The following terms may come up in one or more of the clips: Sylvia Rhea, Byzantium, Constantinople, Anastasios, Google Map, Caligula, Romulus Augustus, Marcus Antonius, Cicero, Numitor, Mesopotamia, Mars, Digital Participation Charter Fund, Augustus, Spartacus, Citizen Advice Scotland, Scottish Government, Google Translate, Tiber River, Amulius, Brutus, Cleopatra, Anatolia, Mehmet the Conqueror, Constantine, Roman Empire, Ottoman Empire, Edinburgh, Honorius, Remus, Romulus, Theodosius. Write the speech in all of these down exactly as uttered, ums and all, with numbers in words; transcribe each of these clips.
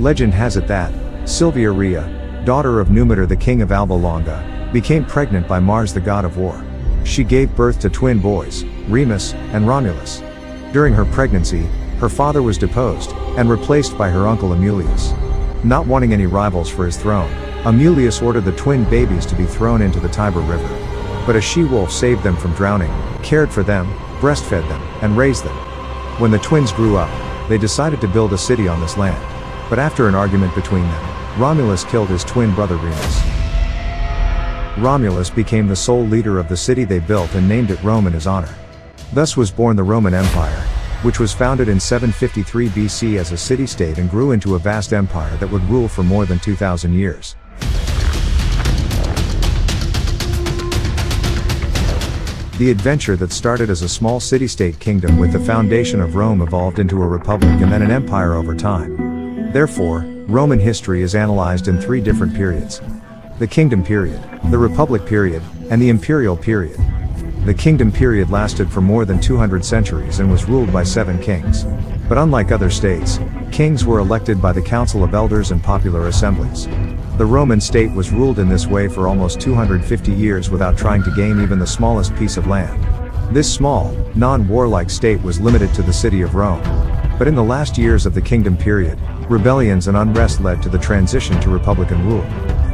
Legend has it that Sylvia Rhea, daughter of Numitor the king of Alba Longa, became pregnant by Mars the god of war. She gave birth to twin boys, Remus and Romulus. During her pregnancy, her father was deposed, and replaced by her uncle Amulius. Not wanting any rivals for his throne, Amulius ordered the twin babies to be thrown into the Tiber River. But a she-wolf saved them from drowning, cared for them, breastfed them, and raised them. When the twins grew up, they decided to build a city on this land. But after an argument between them, Romulus killed his twin brother Remus. Romulus became the sole leader of the city they built and named it Rome in his honor. Thus was born the Roman Empire, which was founded in seven fifty-three B C as a city-state and grew into a vast empire that would rule for more than two thousand years. The adventure that started as a small city-state kingdom with the foundation of Rome evolved into a republic and then an empire over time. Therefore, Roman history is analyzed in three different periods: the Kingdom period, the Republic period, and the Imperial period. The Kingdom period lasted for more than two hundred centuries and was ruled by seven kings. But unlike other states, kings were elected by the Council of Elders and popular assemblies. The Roman state was ruled in this way for almost two hundred fifty years without trying to gain even the smallest piece of land. This small, non-warlike state was limited to the city of Rome. But in the last years of the Kingdom period, rebellions and unrest led to the transition to republican rule.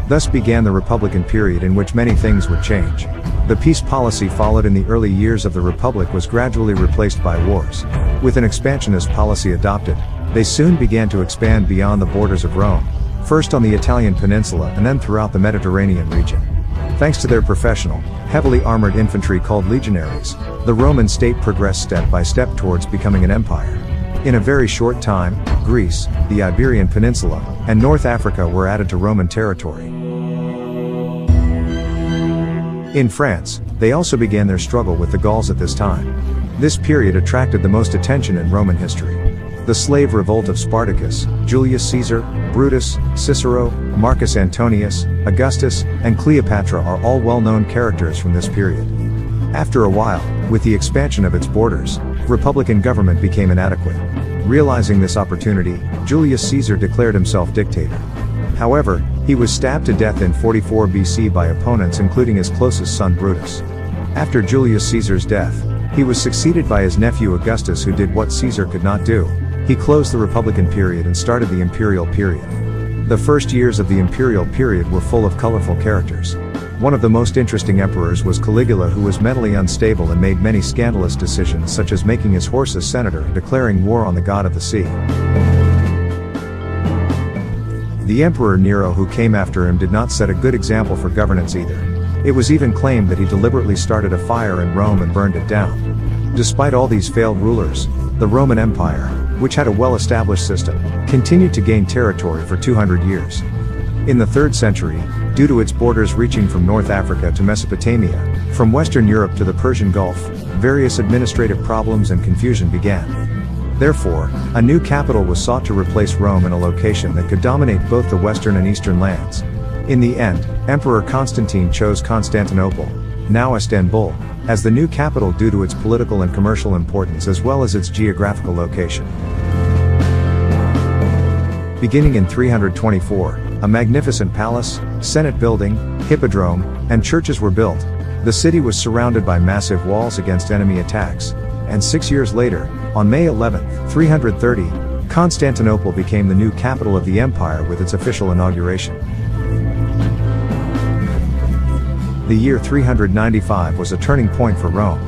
Thus began the republican period, in which many things would change. The peace policy followed in the early years of the republic was gradually replaced by wars. With an expansionist policy adopted, they soon began to expand beyond the borders of Rome, first on the Italian peninsula and then throughout the Mediterranean region. Thanks to their professional, heavily armored infantry called legionaries, the Roman state progressed step by step towards becoming an empire. In a very short time, Greece, the Iberian Peninsula, and North Africa were added to Roman territory. In France, they also began their struggle with the Gauls at this time. This period attracted the most attention in Roman history. The slave revolt of Spartacus, Julius Caesar, Brutus, Cicero, Marcus Antonius, Augustus, and Cleopatra are all well-known characters from this period. After a while, with the expansion of its borders, republican government became inadequate. Realizing this opportunity, Julius Caesar declared himself dictator. However, he was stabbed to death in forty-four B C by opponents, including his closest son Brutus. After Julius Caesar's death, he was succeeded by his nephew Augustus, who did what Caesar could not do. He closed the republican period and started the imperial period. The first years of the imperial period were full of colorful characters. One of the most interesting emperors was Caligula, who was mentally unstable and made many scandalous decisions, such as making his horse a senator and declaring war on the god of the sea. The emperor Nero, who came after him, did not set a good example for governance either. It was even claimed that he deliberately started a fire in Rome and burned it down. Despite all these failed rulers, the Roman Empire, which had a well-established system, continued to gain territory for two hundred years. In the third century, due to its borders reaching from North Africa to Mesopotamia, from Western Europe to the Persian Gulf, various administrative problems and confusion began. Therefore, a new capital was sought to replace Rome in a location that could dominate both the Western and Eastern lands. In the end, Emperor Constantine chose Constantinople, now Istanbul, as the new capital due to its political and commercial importance as well as its geographical location. Beginning in three hundred twenty-four, a magnificent palace, Senate building, hippodrome, and churches were built. The city was surrounded by massive walls against enemy attacks, and six years later, on May eleventh, three hundred thirty, Constantinople became the new capital of the empire with its official inauguration. The year three hundred ninety-five was a turning point for Rome.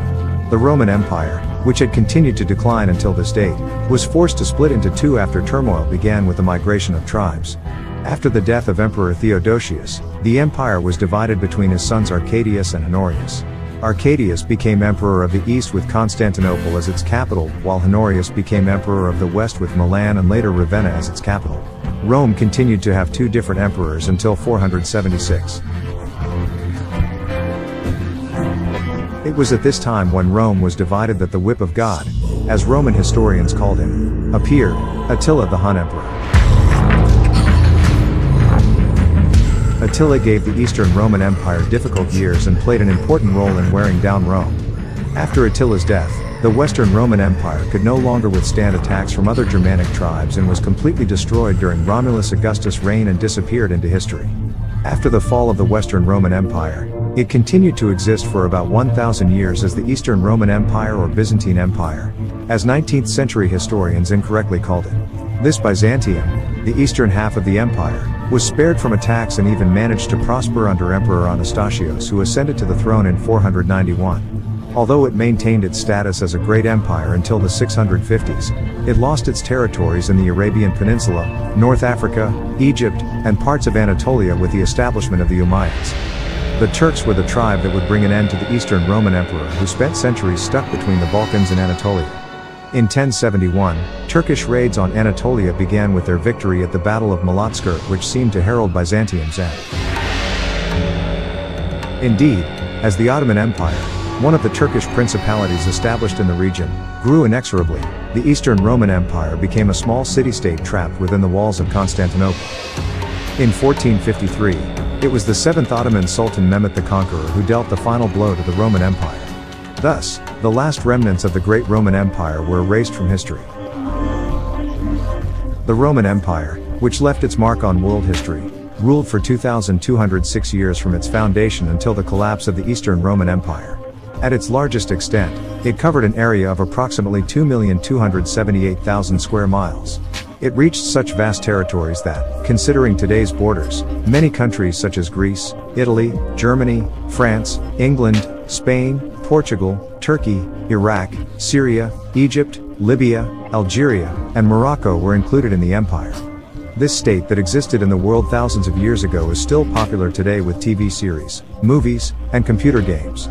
The Roman Empire, which had continued to decline until this date, was forced to split into two after turmoil began with the migration of tribes. After the death of Emperor Theodosius, the empire was divided between his sons Arcadius and Honorius. Arcadius became emperor of the east with Constantinople as its capital, while Honorius became emperor of the west with Milan and later Ravenna as its capital. Rome continued to have two different emperors until four hundred seventy-six. It was at this time when Rome was divided that the Whip of God, as Roman historians called him, appeared, Attila the Hun Emperor. Attila gave the Eastern Roman Empire difficult years and played an important role in wearing down Rome. After Attila's death, The Western Roman Empire could no longer withstand attacks from other Germanic tribes and was completely destroyed during Romulus Augustus' reign and disappeared into history. After the fall of the Western Roman Empire, it continued to exist for about one thousand years as the Eastern Roman Empire or Byzantine Empire, as nineteenth century historians incorrectly called it. This Byzantium, the eastern half of the empire, was spared from attacks and even managed to prosper under Emperor Anastasios, who ascended to the throne in four hundred ninety-one. Although it maintained its status as a great empire until the six hundred fifties, it lost its territories in the Arabian Peninsula, North Africa, Egypt, and parts of Anatolia with the establishment of the Umayyads. The Turks were the tribe that would bring an end to the Eastern Roman Emperor, who spent centuries stuck between the Balkans and Anatolia. In ten seventy-one, Turkish raids on Anatolia began with their victory at the Battle of Manzikert, which seemed to herald Byzantium's end. Indeed, as the Ottoman Empire, one of the Turkish principalities established in the region, grew inexorably, the Eastern Roman Empire became a small city-state trapped within the walls of Constantinople. In fourteen fifty-three, it was the seventh Ottoman Sultan Mehmet the Conqueror who dealt the final blow to the Roman Empire. Thus, the last remnants of the Great Roman Empire were erased from history. The Roman Empire, which left its mark on world history, ruled for two thousand two hundred six years from its foundation until the collapse of the Eastern Roman Empire. At its largest extent, it covered an area of approximately two million two hundred seventy-eight thousand square miles. It reached such vast territories that, considering today's borders, many countries such as Greece, Italy, Germany, France, England, Spain, Portugal, Turkey, Iraq, Syria, Egypt, Libya, Algeria, and Morocco were included in the empire. This state that existed in the world thousands of years ago is still popular today with T V series, movies, and computer games.